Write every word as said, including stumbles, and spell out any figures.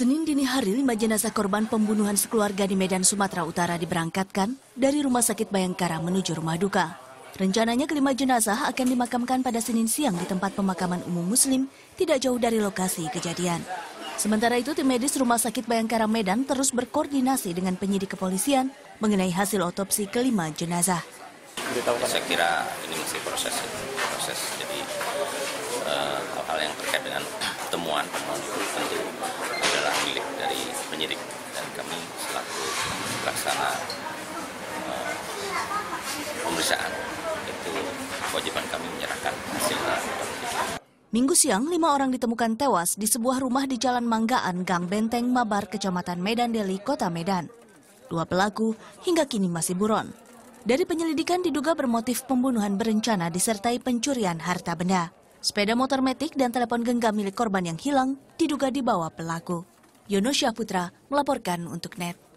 Senin dini hari, lima jenazah korban pembunuhan sekeluarga di Medan, Sumatera Utara diberangkatkan dari Rumah Sakit Bayangkara menuju rumah duka. Rencananya kelima jenazah akan dimakamkan pada Senin siang di tempat pemakaman umum Muslim tidak jauh dari lokasi kejadian. Sementara itu, tim medis Rumah Sakit Bayangkara Medan terus berkoordinasi dengan penyidik kepolisian mengenai hasil otopsi kelima jenazah. Saya kira ini masih proses, proses jadi eh, hal yang terkait dengan temuan temuan itu tentu adalah milik dari penyidik dan kami selaku pelaksana eh, pemeriksaan itu kewajiban kami menyerahkan hasilnya. Minggu siang, lima orang ditemukan tewas di sebuah rumah di Jalan Manggaan, Gang Benteng, Mabar, Kecamatan Medan Deli, Kota Medan. Dua pelaku hingga kini masih buron. Dari penyelidikan diduga bermotif pembunuhan berencana disertai pencurian harta benda. Sepeda motor metik dan telepon genggam milik korban yang hilang diduga dibawa pelaku. Yono Syahputra melaporkan untuk Net.